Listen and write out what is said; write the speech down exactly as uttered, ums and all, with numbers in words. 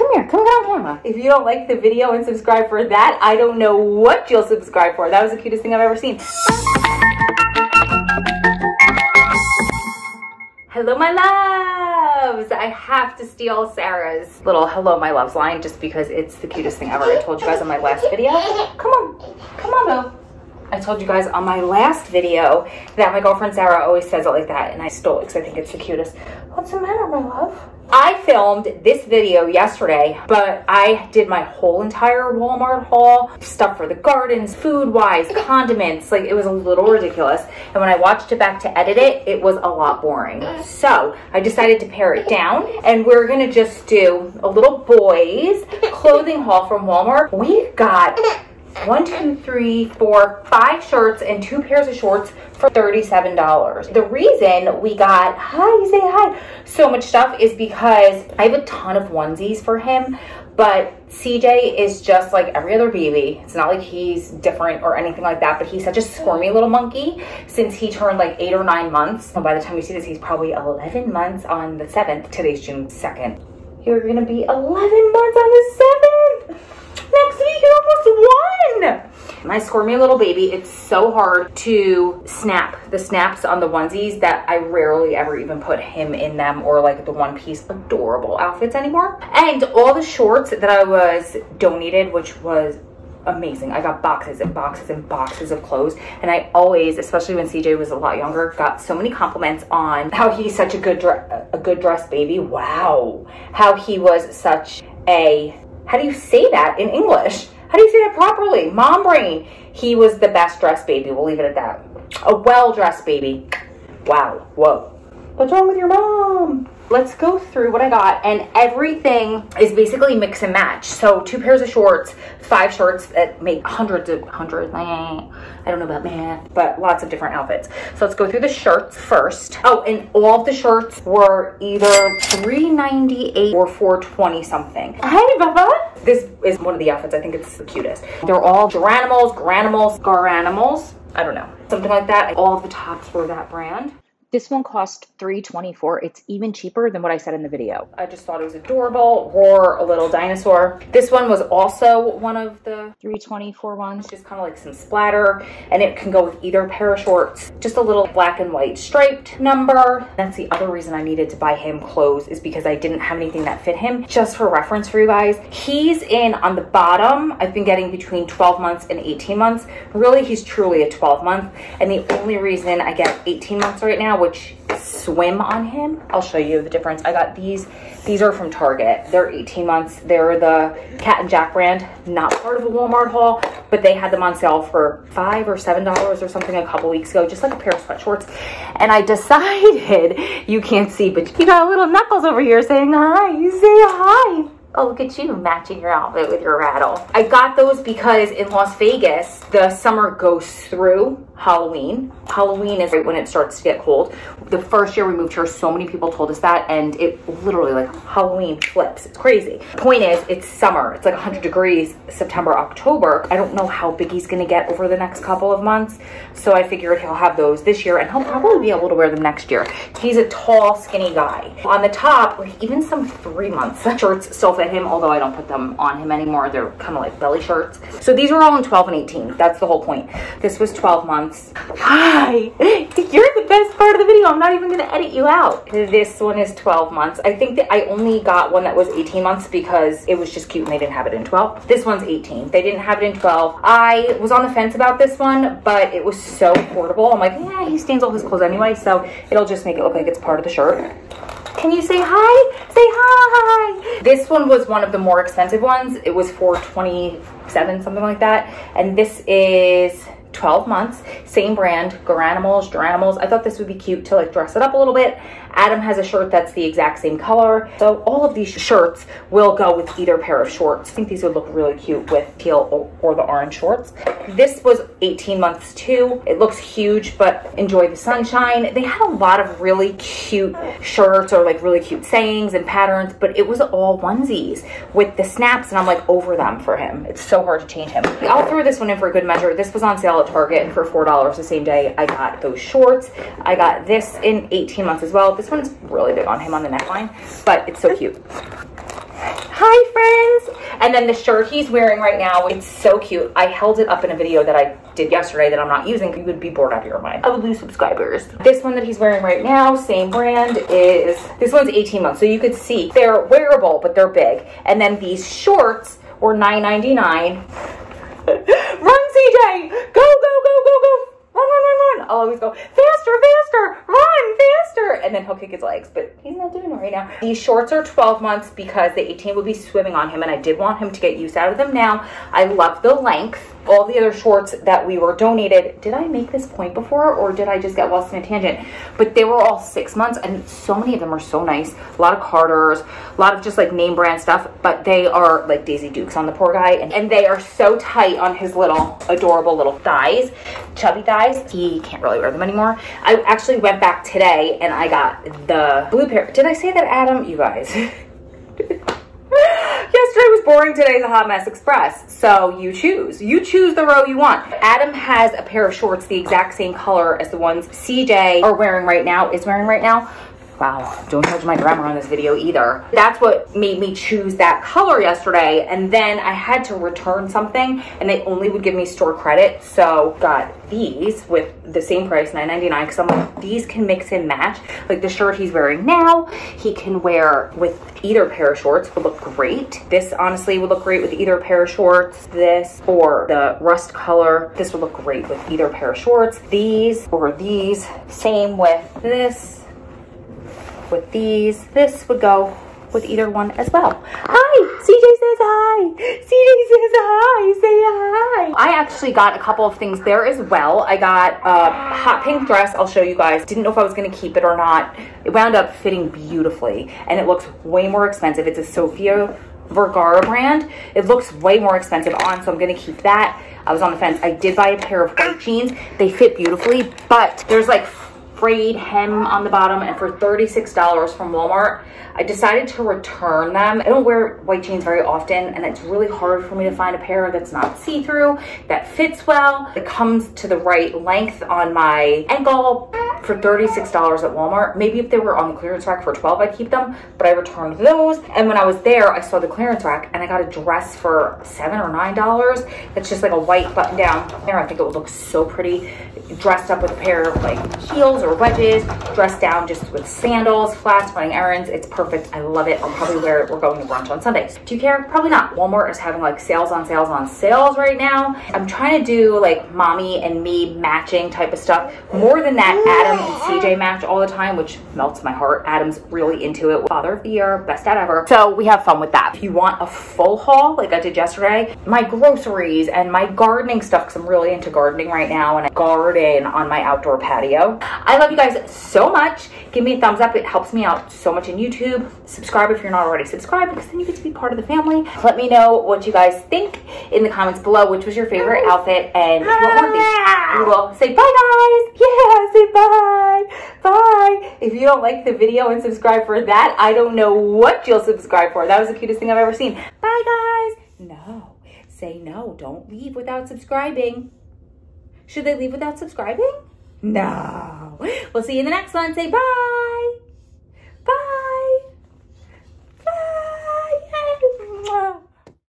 Come here, come get on camera. If you don't like the video and subscribe for that, I don't know what you'll subscribe for. That was the cutest thing I've ever seen. Hello, my loves. I have to steal Sarah's little hello, my loves line just because it's the cutest thing ever. I told you guys on my last video. Come on, come on, Boo. I told you guys on my last video that my girlfriend Sarah always says it like that, and I stole it because I think it's the cutest. What's the matter, my love? I filmed this video yesterday, but I did my whole entire Walmart haul, stuff for the gardens, food-wise, condiments, like it was a little ridiculous. And when I watched it back to edit it, it was a lot boring. So I decided to pare it down, and we're gonna just do a little boys clothing haul from Walmart. We got one, two, three, four, five shirts and two pairs of shorts for thirty-seven dollars. The reason we got, hi, say hi, so much stuff is because I have a ton of onesies for him, but C J is just like every other baby. It's not like he's different or anything like that, but he's such a squirmy little monkey since he turned like eight or nine months. And by the time you see this, he's probably eleven months on the seventh. Today's June second. You're gonna be eleven months on the seventh. Next week, you're almost one! My squirmy little baby, it's so hard to snap the snaps on the onesies that I rarely ever even put him in them or like the one piece adorable outfits anymore. And all the shorts that I was donated, which was amazing. I got boxes and boxes and boxes of clothes, and I always, especially when C J was a lot younger, got so many compliments on how he's such a good, a good dressed baby. Wow. How he was such a... How do you say that in English? How do you say that properly? Mom brain. He was the best dressed baby. We'll leave it at that. A well-dressed baby. Wow. Whoa. What's wrong with your mom? Let's go through what I got, and everything is basically mix and match. So two pairs of shorts, five shirts that make hundreds of hundreds. I don't know about math, but lots of different outfits. So let's go through the shirts first. Oh, and all of the shirts were either three ninety-eight or four twenty something. Hi, Bubba. This is one of the outfits. I think it's the cutest. They're all Garanimals, Garanimals, Garanimals. I don't know, something like that. All of the tops were that brand. This one cost three twenty-four. It's even cheaper than what I said in the video. I just thought it was adorable. Roar, a little dinosaur. This one was also one of the three twenty-four ones. Just kind of like some splatter, and it can go with either pair of shorts. Just a little black and white striped number. That's the other reason I needed to buy him clothes, is because I didn't have anything that fit him. Just for reference for you guys, he's in on the bottom. I've been getting between twelve months and eighteen months. Really, he's truly a twelve month. And the only reason I get eighteen months right now, which swim on him. I'll show you the difference. I got these. These are from Target. They're eighteen months. They're the Cat and Jack brand, not part of a Walmart haul, but they had them on sale for five or seven dollars or something a couple weeks ago, just like a pair of sweatshorts. And I decided, you can't see, but you got a little Knuckles over here saying hi. You say hi. Oh, look at you matching your outfit with your rattle. I got those because in Las Vegas, the summer goes through Halloween. Halloween is right when it starts to get cold. The first year we moved here, so many people told us that, and it literally, like, Halloween flips. It's crazy. Point is, it's summer. It's like one hundred degrees, September, October. I don't know how big he's gonna get over the next couple of months, so I figured he'll have those this year, and he'll probably be able to wear them next year. He's a tall, skinny guy. On the top, like, even some three-month shirts still fit him, although I don't put them on him anymore. They're kind of like belly shirts. So these were all in twelve and eighteen. That's the whole point. This was twelve months. Hi, you're the best part of the video. I'm not even gonna edit you out. This one is twelve months. I think that I only got one that was eighteen months because it was just cute and they didn't have it in twelve. This one's eighteen. They didn't have it in twelve. I was on the fence about this one, but it was so portable. I'm like, yeah, he stains all his clothes anyway, so it'll just make it look like it's part of the shirt. Can you say hi? Say hi. This one was one of the more expensive ones. It was four twenty-seven, something like that. And this is twelve months, same brand, Garanimals, Garanimals. I thought this would be cute to like dress it up a little bit. Adam has a shirt that's the exact same color. So all of these shirts will go with either pair of shorts. I think these would look really cute with teal or the orange shorts. This was eighteen months too. It looks huge, but enjoy the sunshine. They had a lot of really cute shirts or like really cute sayings and patterns, but it was all onesies with the snaps, and I'm like over them for him. It's so hard to change him. I'll throw this one in for a good measure. This was on sale at Target, and for four dollars the same day I got those shorts. I got this in eighteen months as well. This one's really big on him on the neckline, but it's so cute. hi friends. And then the shirt he's wearing right now, it's so cute. I held it up in a video that I did yesterday that I'm not using. You would be bored out of your mind. I would lose subscribers. This one that he's wearing right now, same brand, is, this one's eighteen months. So you could see they're wearable, but they're big. And then these shorts were nine ninety-nine. Run C J, go, go, go, go, go. Run, run, run, run. I'll always go, faster, faster, run, faster. And then he'll kick his legs, but he's not doing it right now. These shorts are twelve months because the eighteen would be swimming on him, and I did want him to get use out of them now. I love the length. All the other shorts that we were donated, did I make this point before or did I just get lost in a tangent? But they were all six months and so many of them are so nice. A lot of Carter's, a lot of just like name brand stuff, but they are like Daisy Dukes on the poor guy. And, and they are so tight on his little adorable little thighs, chubby thighs. He can't really wear them anymore. I actually went back today and I got the blue pair. Did I say that, Adam? You guys. Yesterday was boring, today's a hot mess express. So you choose. You choose the row you want. Adam has a pair of shorts the exact same color as the ones C J are wearing right now, is wearing right now. Wow, don't judge my grammar on this video either. That's what made me choose that color yesterday. And then I had to return something and they only would give me store credit. So got these with the same price, nine ninety-nine, because I'm like, these can mix and match. Like the shirt he's wearing now, he can wear with either pair of shorts, would look great. This honestly would look great with either pair of shorts. This or the rust color, this would look great with either pair of shorts. These or these, same with this. With these, this would go with either one as well. Hi, C J says hi. C J says hi, say hi. I actually got a couple of things there as well. I got a hot pink dress, I'll show you guys. Didn't know if I was gonna keep it or not. It wound up fitting beautifully and it looks way more expensive. It's a Sofia Vergara brand. It looks way more expensive on, so I'm gonna keep that. I was on the fence. I did buy a pair of white jeans. They fit beautifully, but there's like frayed hem on the bottom, and for thirty-six dollars from Walmart, I decided to return them. I don't wear white jeans very often, and it's really hard for me to find a pair that's not see-through, that fits well, that comes to the right length on my ankle. For thirty-six dollars at Walmart. Maybe if they were on the clearance rack for twelve dollars, I'd keep them, but I returned those. And when I was there, I saw the clearance rack and I got a dress for seven or nine dollars. That's just like a white button down there. I think it would look so pretty dressed up with a pair of like heels or wedges, dressed down just with sandals, flats, running errands. It's perfect. I love it. I'll probably wear it. We're going to brunch on Sundays. Do you care? Probably not. Walmart is having like sales on sales on sales right now. I'm trying to do like mommy and me matching type of stuff. More than that, Adam and C J match all the time, which melts my heart. Adam's really into it. Father of the year, best dad ever. So we have fun with that. If you want a full haul, like I did yesterday, my groceries and my gardening stuff, because I'm really into gardening right now, and I garden on my outdoor patio. I love you guys so much. Give me a thumbs up. It helps me out so much in YouTube. Subscribe if you're not already subscribed, because then you get to be part of the family. Let me know what you guys think in the comments below, which was your favorite outfit and what were these. We will say bye, guys. Yeah, say bye. Bye. Bye. If you don't like the video and subscribe for that, I don't know what you'll subscribe for. That was the cutest thing I've ever seen. Bye, guys. No. Say no. Don't leave without subscribing. Should they leave without subscribing? No. We'll see you in the next one. Say bye.